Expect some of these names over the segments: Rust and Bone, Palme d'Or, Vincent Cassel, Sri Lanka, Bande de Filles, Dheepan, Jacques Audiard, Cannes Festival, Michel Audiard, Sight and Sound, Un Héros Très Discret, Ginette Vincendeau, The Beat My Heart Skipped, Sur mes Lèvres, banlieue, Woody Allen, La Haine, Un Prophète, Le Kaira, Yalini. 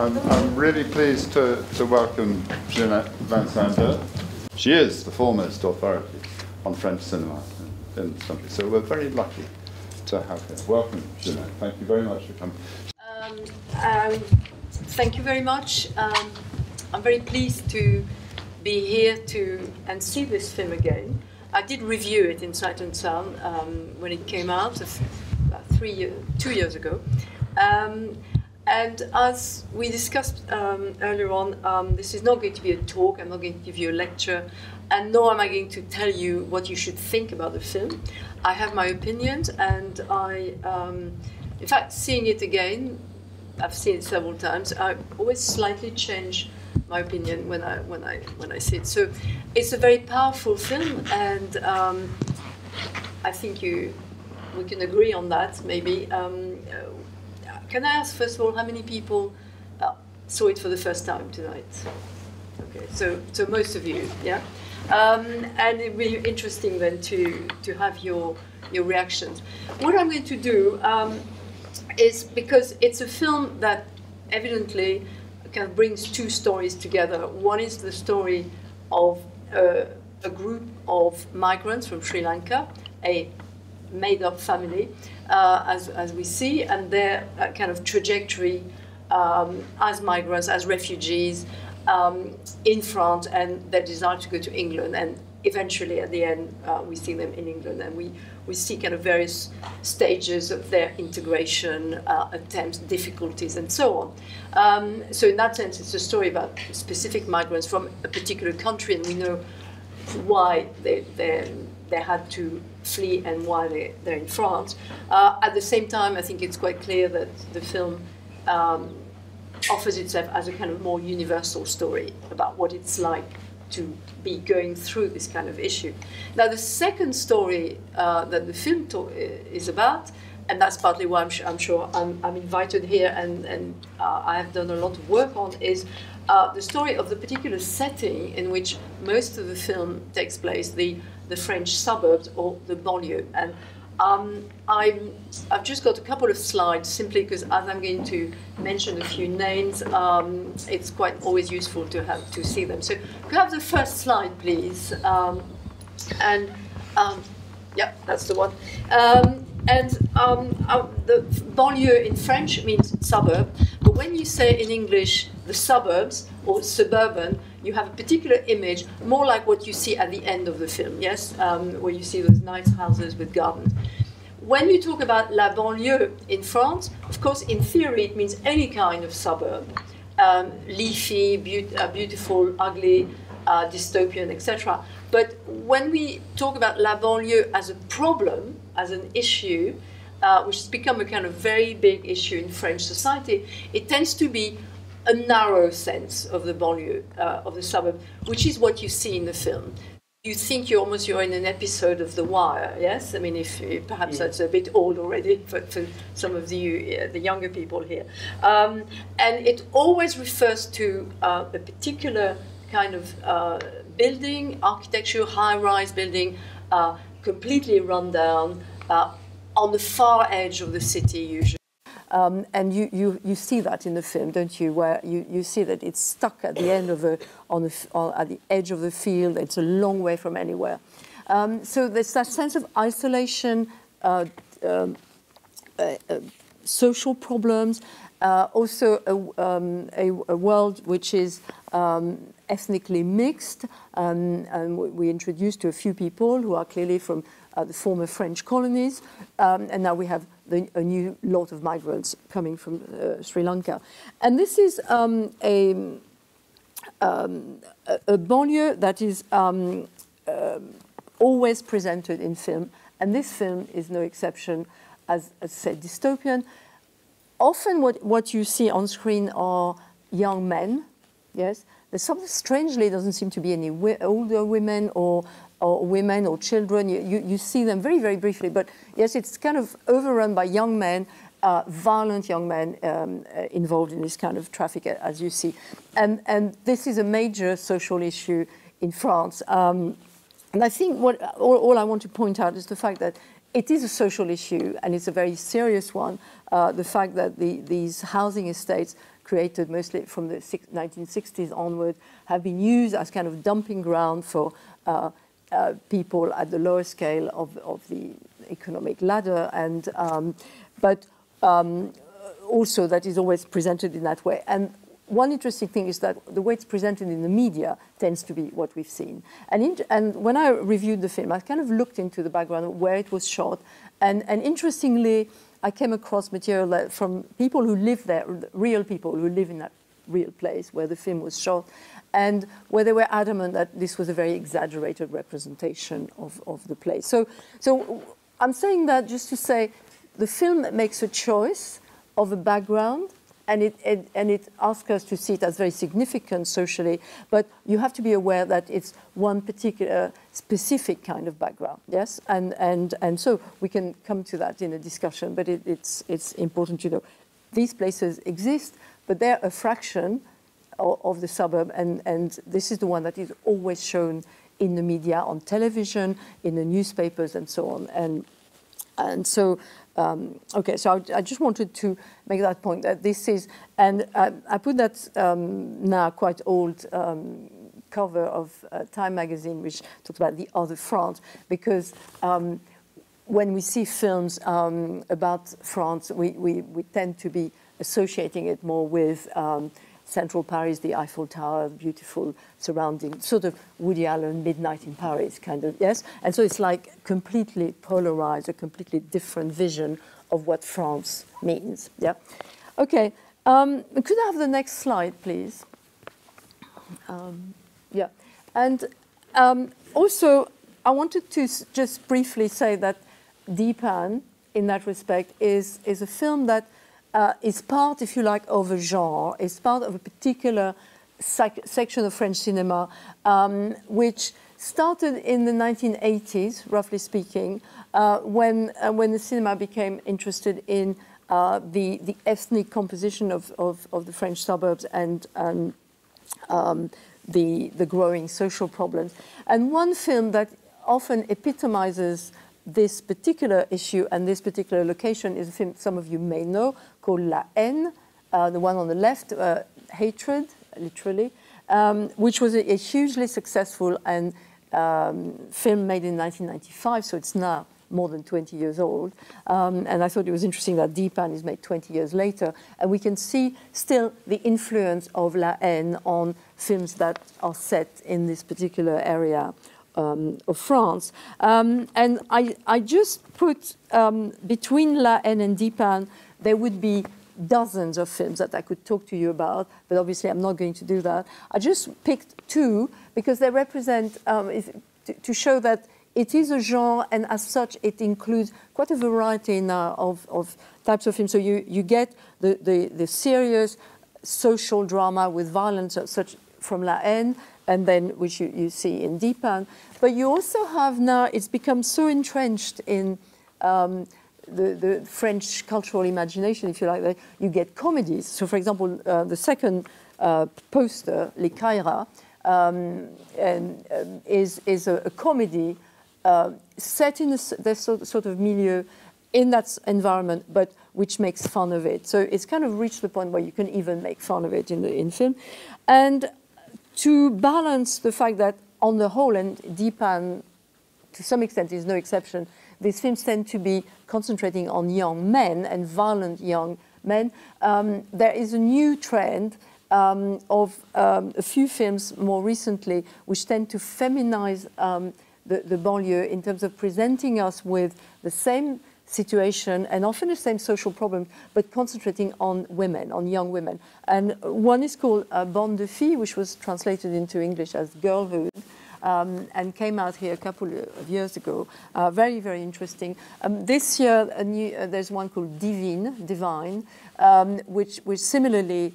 I'm really pleased to welcome Ginette Vincendeau. She is the foremost authority on French cinema in this country, so we're very lucky to have her. Welcome, Ginette. Thank you very much for coming. Thank you very much. I'm very pleased to be here and see this film again. I did review it in Sight and Sound when it came out about 2 years ago. And as we discussed earlier on, this is not going to be a talk. I'm not going to give you a lecture, and nor am I going to tell you what you should think about the film. I have my opinions, and I, in fact, seeing it again, I've seen it several times. I always slightly change my opinion when I see it. So it's a very powerful film, and I think we can agree on that, maybe. Can I ask, first of all, how many people saw it for the first time tonight? Okay, so most of you, yeah? And it will be interesting then to have your reactions. What I'm going to do is, because it's a film that evidently kind of brings two stories together. One is the story of a group of migrants from Sri Lanka, a made-up family, as we see, and their kind of trajectory as migrants, as refugees in France, and their desire to go to England, and eventually at the end we see them in England, and we see kind of various stages of their integration, attempts, difficulties, and so on. So in that sense, it's a story about specific migrants from a particular country, and we know why they had to flee and why they're in France. At the same time, I think it's quite clear that the film offers itself as a kind of more universal story about what it's like to be going through this kind of issue. Now, the second story that the film is about, and that's partly why I'm sure I'm invited here and I have done a lot of work on, is the story of the particular setting in which most of the film takes place, the French suburbs or the banlieue. And I've just got a couple of slides simply because, as I'm going to mention a few names, it's quite always useful to see them. So could I have the first slide, please? Yeah, that's the one. The banlieue in French means suburb, but when you say in English the suburbs or suburban, you have a particular image, more like what you see at the end of the film, yes, where you see those nice houses with gardens. When you talk about la banlieue in France, of course, in theory, it means any kind of suburb, leafy, beautiful, ugly, dystopian, etc. But when we talk about la banlieue as a problem, as an issue, which has become a kind of very big issue in French society, it tends to be a narrow sense of the banlieue, of the suburb, which is what you see in the film. You think you're in an episode of The Wire, yes? I mean, if perhaps that's a bit old already for some of the younger people here. And it always refers to a particular kind of building, architecture, high-rise building, completely run down, on the far edge of the city usually. And you see that in the film, don't you? Where you see that it's stuck at the end of at the edge of the field. It's a long way from anywhere. So there's that sense of isolation, social problems, also a world which is ethnically mixed. And we introduced to a few people who are clearly from the former French colonies, and now we have a new lot of migrants coming from Sri Lanka. And this is a banlieue that is always presented in film, and this film is no exception, as said, dystopian. Often what you see on screen are young men, yes? There's something, strangely, doesn't seem to be any older women or women or children. You see them very, very briefly, but yes, it's kind of overrun by young men, violent young men involved in this kind of traffic, as you see. And this is a major social issue in France. And I think all I want to point out is the fact that It is a social issue, and it's a very serious one. The fact that these housing estates, created mostly from the 1960s onward, have been used as kind of dumping ground for people at the lower scale of the economic ladder, and also that is always presented in that way. And one interesting thing is that the way it's presented in the media tends to be what we've seen. And when I reviewed the film, I kind of looked into the background of where it was shot, and interestingly, I came across material from people who live there, real people who live in that real place where the film was shot, and where they were adamant that this was a very exaggerated representation of the place. So I'm saying that just to say the film makes a choice of a background, and it asks us to see it as very significant socially, but you have to be aware that it's one particular specific kind of background, yes? And so we can come to that in a discussion, but it's important to know. These places exist, but they're a fraction of the suburb, and this is the one that is always shown in the media, on television, in the newspapers, and so on. And so, okay, so I just wanted to make that point that this is, and I put that now quite old cover of Time magazine, which talks about the other France, because when we see films about France, we tend to be associating it more with central Paris, the Eiffel Tower, beautiful surrounding, sort of Woody Allen, Midnight in Paris, kind of, yes? And so it's like completely polarized, a completely different vision of what France means, yeah? Okay, could I have the next slide, please? Yeah, and also I wanted to just briefly say that Dheepan, in that respect, is a film that is part, if you like, of a genre, is part of a particular section of French cinema, which started in the 1980s, roughly speaking, when the cinema became interested in the ethnic composition of the French suburbs and the growing social problems. And one film that often epitomizes this particular issue and this particular location is a film some of you may know called La Haine, the one on the left, Hatred, literally, which was a hugely successful and film made in 1995, so it's now more than 20 years old. And I thought it was interesting that Dheepan is made 20 years later. And we can see still the influence of La Haine on films that are set in this particular area of France. And I just put between La Haine and Dheepan, there would be dozens of films that I could talk to you about, but obviously I'm not going to do that. I just picked two because they represent, to show that it is a genre, and as such it includes quite a variety now of types of films. So you get the serious social drama with violence, such from La Haine, and then which you see in Dheepan. But you also have now, it's become so entrenched in the French cultural imagination, if you like, that you get comedies. So for example, the second poster, Le Kaira, is a comedy set in this sort of milieu, in that environment, but which makes fun of it. So it's kind of reached the point where you can even make fun of it in film. And to balance the fact that, on the whole, and Dheepan, to some extent, is no exception, these films tend to be concentrating on young men and violent young men, there is a new trend of a few films more recently which tend to feminize the banlieue in terms of presenting us with the same situation and often the same social problems, but concentrating on women, on young women. And one is called Bande de Filles, which was translated into English as Girlhood, and came out here a couple of years ago. Very, very interesting. This year, there's one called Divine, which similarly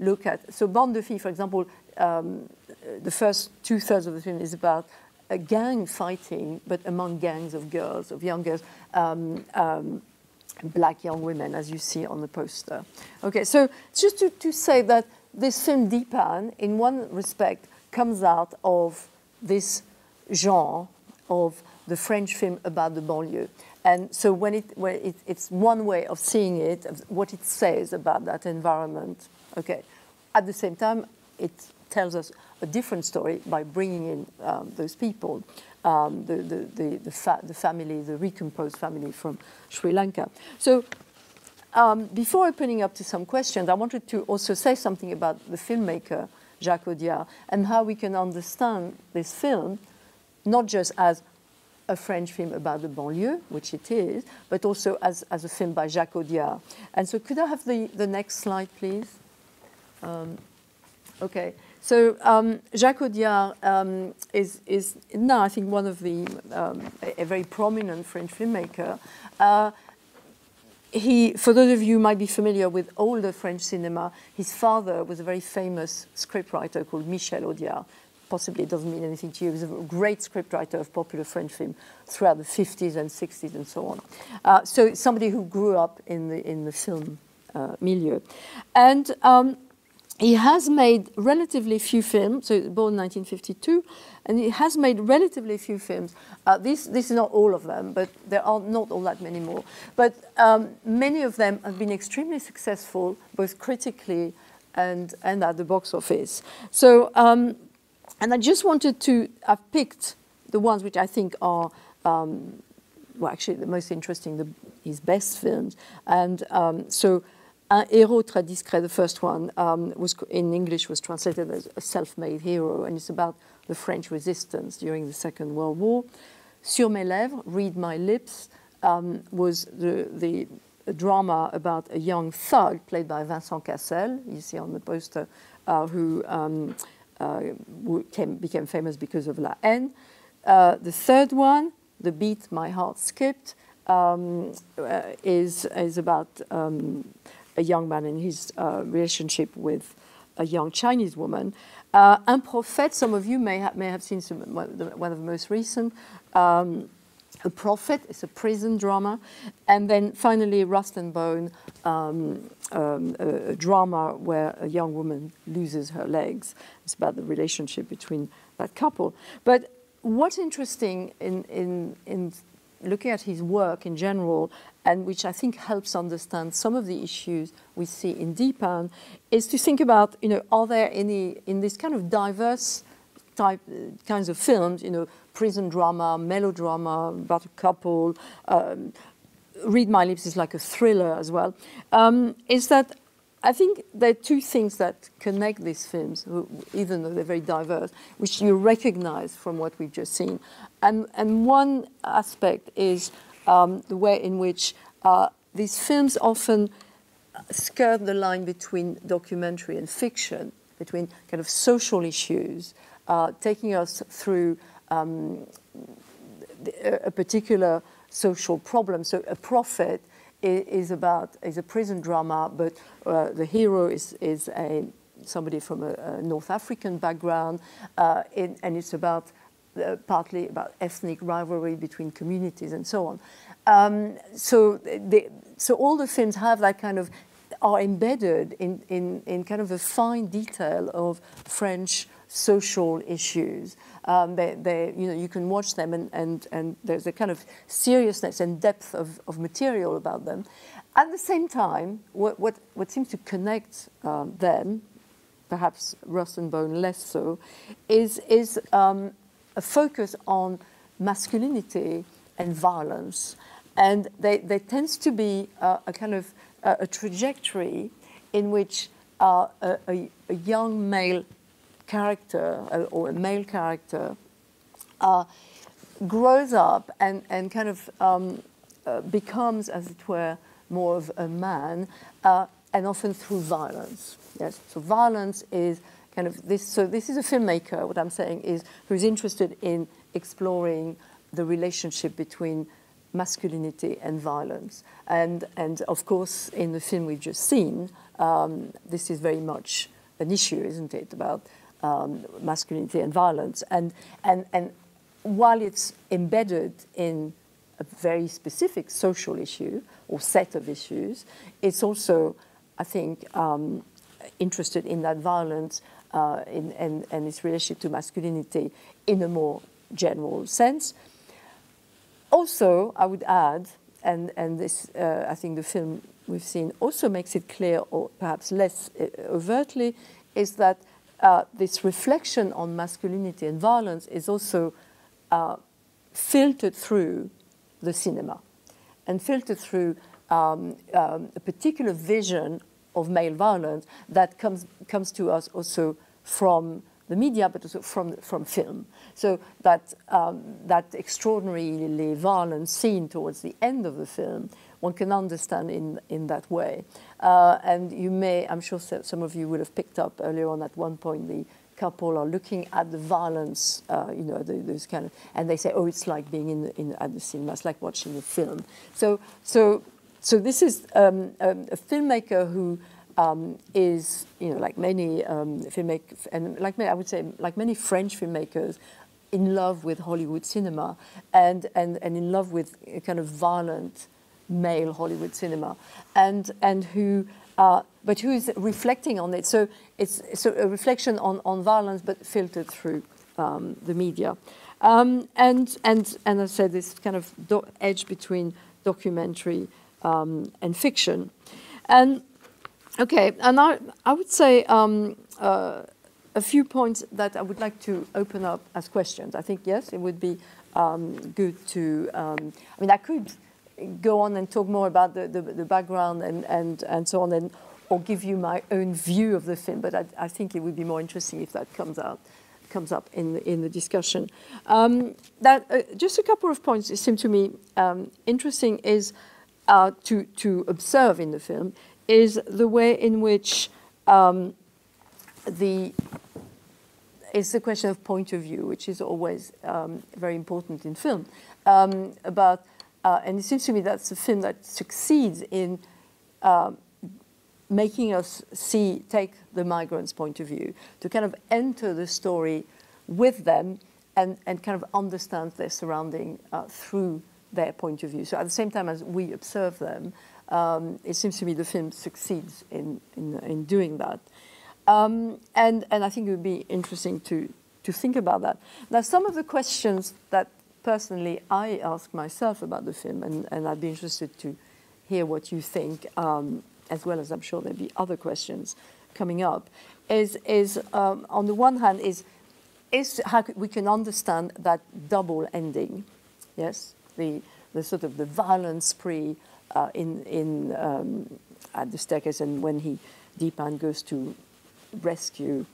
look at. So Bande de Filles, for example, the first two-thirds of the film is about a gang fighting, but among gangs of girls, of young girls, black young women, as you see on the poster. Okay, so just to say that this film Dheepan, in one respect, comes out of this genre of the French film about the banlieue. And so it's one way of seeing it, of what it says about that environment. Okay. At the same time, it tells us a different story by bringing in those people, the family, the recomposed family from Sri Lanka. So before opening up to some questions, I wanted to also say something about the filmmaker, Jacques Audiard, and how we can understand this film, not just as a French film about the banlieue, which it is, but also as a film by Jacques Audiard. And so could I have the next slide, please? Okay. So Jacques Audiard is now, I think, one of the, a very prominent French filmmaker. For those of you who might be familiar with older French cinema, his father was a very famous scriptwriter called Michel Audiard. Possibly it doesn't mean anything to you. He was a great scriptwriter of popular French film throughout the 50s and 60s and so on. So somebody who grew up in the film milieu. And he has made relatively few films. So born in 1952, and he has made relatively few films. This is not all of them, but there are not all that many more. But many of them have been extremely successful, both critically and at the box office. So. And I just wanted to, I've picked the ones which I think are, well, actually the most interesting, his best films. And so Un Héros Très Discret, the first one, was in English was translated as A Self-Made Hero, and it's about the French resistance during the Second World War. Sur mes Lèvres, Read My Lips, was the drama about a young thug played by Vincent Cassel, you see on the poster, who... became famous because of La Haine. The third one, The Beat My Heart Skipped, is about a young man and his relationship with a young Chinese woman. Un Prophète, some of you may have seen one of the most recent. A Prophet is a prison drama. And then finally, Rust and Bone, a drama where a young woman loses her legs. It's about the relationship between that couple. But what's interesting in looking at his work in general, and which I think helps understand some of the issues we see in Dheepan, is to think about, you know, are there any, in this kind of diverse kinds of films, you know, prison drama, melodrama, about a couple, Read My Lips is like a thriller as well, is that I think there are two things that connect these films, even though they're very diverse, which you recognize from what we've just seen. And one aspect is the way in which these films often skirt the line between documentary and fiction, between kind of social issues, taking us through a particular social problem. So A Prophet is a prison drama, but the hero is somebody from a North African background, and it's about partly about ethnic rivalry between communities and so on. So all the films have that kind of, are embedded in kind of a fine detail of French social issues. You know, you can watch them and there's a kind of seriousness and depth of material about them. At the same time, what seems to connect them, perhaps Rust and Bone less so, is a focus on masculinity and violence. And there tends to be a kind of a trajectory in which a young male character or a male character grows up and kind of becomes, as it were, more of a man, and often through violence. Yes, so violence is kind of this. So this is a filmmaker. What I'm saying is who's interested in exploring the relationship between masculinity and violence, and of course in the film we've just seen, this is very much an issue, isn't it, about masculinity and violence. And while it's embedded in a very specific social issue or set of issues, it's also, I think, interested in that violence and its relationship to masculinity in a more general sense. also, I would add, and this, I think the film we've seen also makes it clear, or perhaps less overtly, is that this reflection on masculinity and violence is also filtered through the cinema and filtered through a particular vision of male violence that comes to us also from the media, but also from film. So that extraordinarily violent scene towards the end of the film, one can understand in that way. And you may, I'm sure some of you would have picked up earlier on at one point, the couple are looking at the violence, you know, those kind of, and they say, oh, it's like being at the cinema, it's like watching a film. So this is a filmmaker who is, you know, like many filmmakers, and like many, I would say, like many French filmmakers, in love with Hollywood cinema and in love with a kind of violent male Hollywood cinema, and who. But who is reflecting on it? So it's a reflection on violence, but filtered through the media. And I said this kind of edge between documentary and fiction. And okay, and I would say a few points that I would like to open up as questions. I think yes, it would be good to. I mean, I could go on and talk more about the background and so on, and or give you my own view of the film. But I think it would be more interesting if that comes up in the discussion. Just a couple of points that seem to me interesting is to observe in the film is the way in which it's the question of point of view, which is always very important in film about. And it seems to me that's a film that succeeds in making us take the migrants' point of view, to kind of enter the story with them and kind of understand their surrounding through their point of view. So at the same time as we observe them, it seems to me the film succeeds in doing that. And I think it would be interesting to think about that. Now, some of the questions that personally, I ask myself about the film, and I'd be interested to hear what you think, as well as I'm sure there'll be other questions coming up, is on the one hand, is how we can understand that double ending, yes? The sort of the violent spree at the staircase, and when Dheepan goes to rescue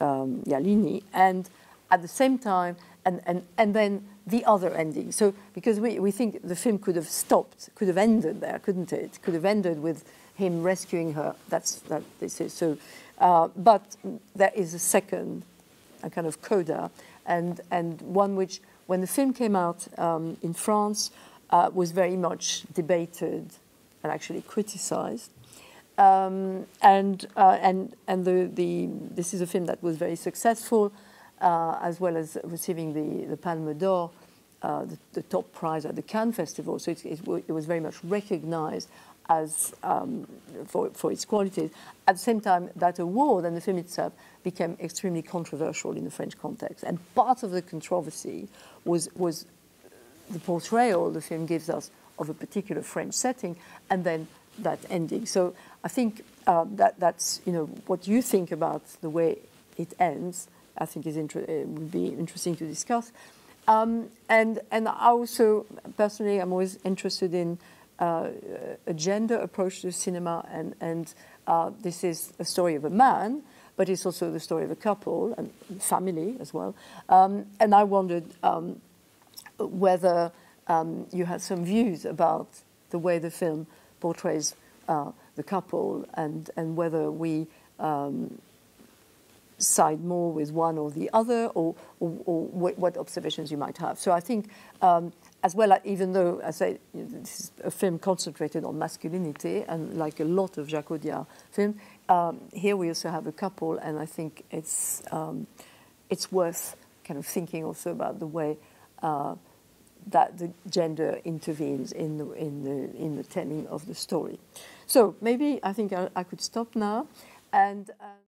Yalini, and at the same time, and then the other ending. So, because we think the film could have stopped, could have ended there, couldn't it? Could have ended with him rescuing her. That's this is so. But there is a second, a kind of coda, and one which, when the film came out in France, was very much debated and actually criticized. And this is a film that was very successful. As well as receiving the Palme d'Or, the top prize at the Cannes Festival. So it was very much recognized as, for its qualities. At the same time, that award and the film itself became extremely controversial in the French context. And part of the controversy was the portrayal the film gives us of a particular French setting, and then that ending. So I think that's, you know, what you think about the way it ends, I think it would be interesting to discuss. And I also, personally, I'm always interested in a gender approach to cinema, and this is a story of a man, but it's also the story of a couple and family as well. And I wondered whether you had some views about the way the film portrays the couple, and whether we side more with one or the other, or what observations you might have. So I think, as well, even though I say this is a film concentrated on masculinity, and like a lot of Jacques Audiard films, here we also have a couple, and I think it's worth kind of thinking also about the way that the gender intervenes in the telling of the story. So maybe I think I could stop now, and.